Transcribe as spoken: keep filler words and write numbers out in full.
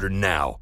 order now.